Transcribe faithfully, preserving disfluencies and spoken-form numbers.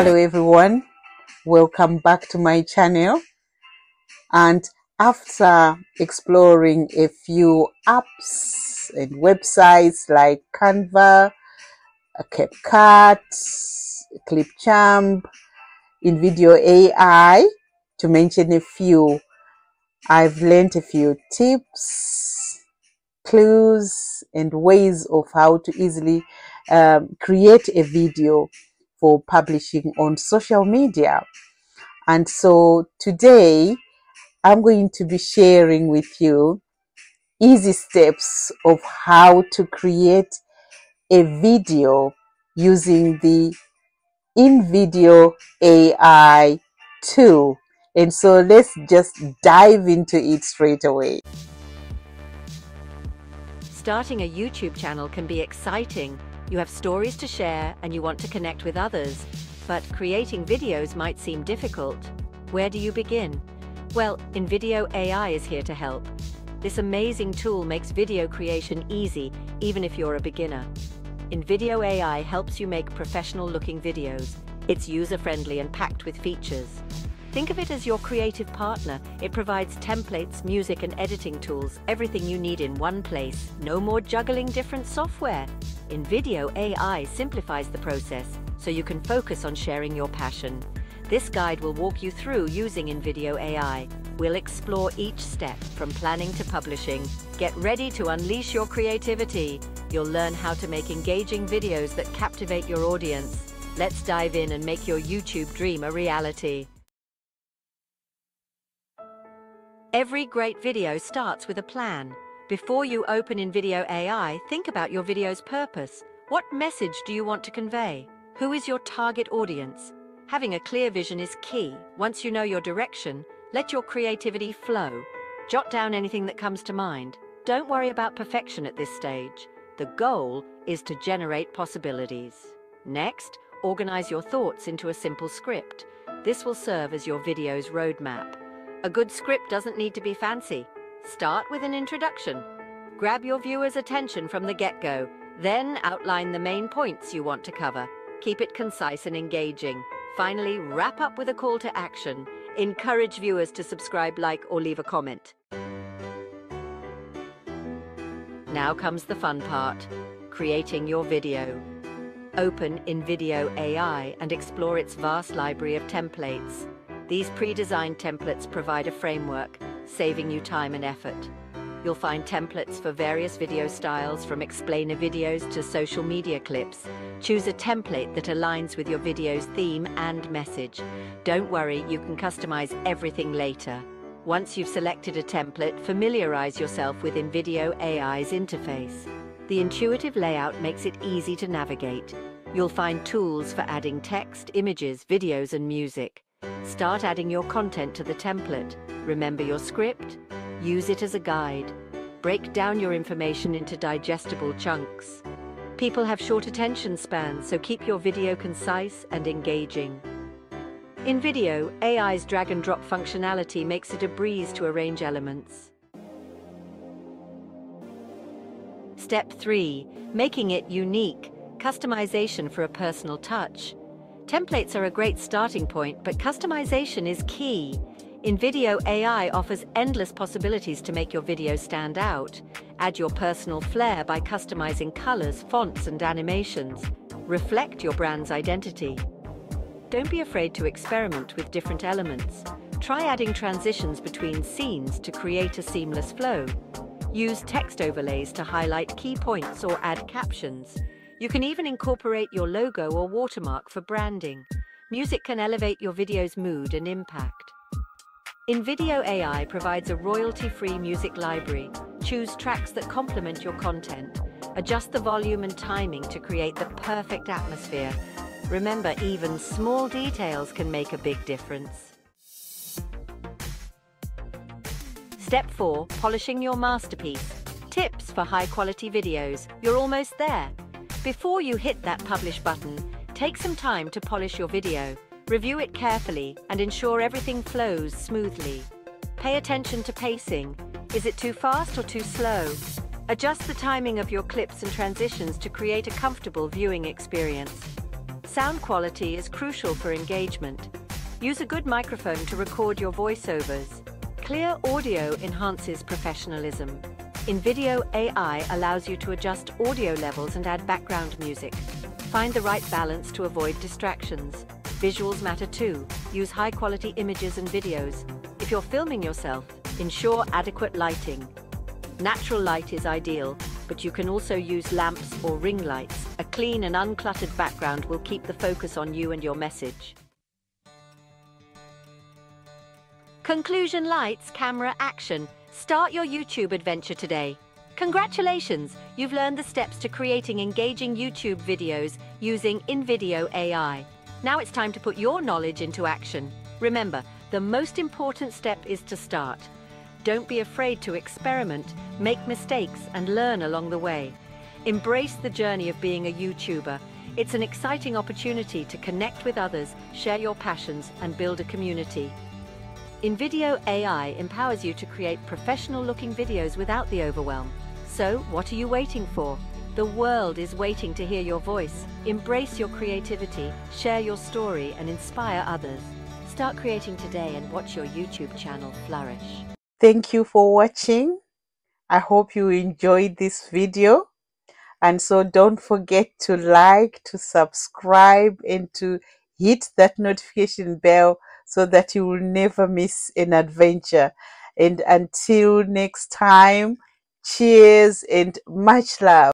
Hello everyone, welcome back to my channel. And after exploring a few apps and websites like Canva, CapCut, Clipchamp, InVideo A I, to mention a few, I've learned a few tips, clues and ways of how to easily um, create a video for publishing on social media. And so today I'm going to be sharing with you easy steps of how to create a video using the InVideo A I tool. And so let's just dive into it straight away. Starting a YouTube channel can be exciting. You have stories to share and you want to connect with others, but creating videos might seem difficult. Where do you begin? Well, InVideo A I is here to help. This amazing tool makes video creation easy, even if you're a beginner. InVideo A I helps you make professional-looking videos. It's user-friendly and packed with features. Think of it as your creative partner. It provides templates, music and editing tools, everything you need in one place. No more juggling different software. InVideo A I simplifies the process so you can focus on sharing your passion. This guide will walk you through using InVideo A I. We'll explore each step from planning to publishing. Get ready to unleash your creativity. You'll learn how to make engaging videos that captivate your audience. Let's dive in and make your YouTube dream a reality. Every great video starts with a plan. Before you open InVideo A I, think about your video's purpose. What message do you want to convey? Who is your target audience? Having a clear vision is key. Once you know your direction, let your creativity flow. Jot down anything that comes to mind. Don't worry about perfection at this stage. The goal is to generate possibilities. Next, organize your thoughts into a simple script. This will serve as your video's roadmap. A good script doesn't need to be fancy. Start with an introduction. Grab your viewers' attention from the get-go, then outline the main points you want to cover. Keep it concise and engaging. Finally, wrap up with a call to action. Encourage viewers to subscribe, like, or leave a comment. Now comes the fun part, creating your video. Open InVideo A I and explore its vast library of templates. These pre-designed templates provide a framework, saving you time and effort. You'll find templates for various video styles, from explainer videos to social media clips. Choose a template that aligns with your video's theme and message. Don't worry, you can customize everything later. Once you've selected a template, familiarize yourself with InVideo A I's interface. The intuitive layout makes it easy to navigate. You'll find tools for adding text, images, videos, and music. Start adding your content to the template. Remember your script. Use it as a guide. Break down your information into digestible chunks. People have short attention spans, so keep your video concise and engaging. InVideo A I's drag-and-drop functionality makes it a breeze to arrange elements. Step three. Making it unique. Customization for a personal touch. Templates are a great starting point, but customization is key. InVideo A I offers endless possibilities to make your video stand out. Add your personal flair by customizing colors, fonts, and animations. Reflect your brand's identity. Don't be afraid to experiment with different elements. Try adding transitions between scenes to create a seamless flow. Use text overlays to highlight key points or add captions. You can even incorporate your logo or watermark for branding. Music can elevate your video's mood and impact. InVideo A I provides a royalty-free music library. Choose tracks that complement your content. Adjust the volume and timing to create the perfect atmosphere. Remember, even small details can make a big difference. Step four. Polishing your masterpiece. Tips for high-quality videos. You're almost there. Before you hit that publish button, take some time to polish your video. Review it carefully and ensure everything flows smoothly. Pay attention to pacing. Is it too fast or too slow? Adjust the timing of your clips and transitions to create a comfortable viewing experience. Sound quality is crucial for engagement. Use a good microphone to record your voiceovers. Clear audio enhances professionalism. InVideo A I allows you to adjust audio levels and add background music. Find the right balance to avoid distractions. Visuals matter too. Use high-quality images and videos. If you're filming yourself, ensure adequate lighting. Natural light is ideal, but you can also use lamps or ring lights. A clean and uncluttered background will keep the focus on you and your message. Conclusion, lights, camera, action. Start your YouTube adventure today. Congratulations, you've learned the steps to creating engaging YouTube videos using InVideo A I. Now it's time to put your knowledge into action. Remember, the most important step is to start. Don't be afraid to experiment, make mistakes, and learn along the way. Embrace the journey of being a YouTuber. It's an exciting opportunity to connect with others, share your passions, and build a community. InVideo A I empowers you to create professional-looking videos without the overwhelm. So, what are you waiting for? The world is waiting to hear your voice. Embrace your creativity, share your story, and inspire others. Start creating today and watch your YouTube channel flourish. Thank you for watching. I hope you enjoyed this video. And so don't forget to like, to subscribe, and to hit that notification bell, so that you will never miss an adventure. And until next time, cheers and much love.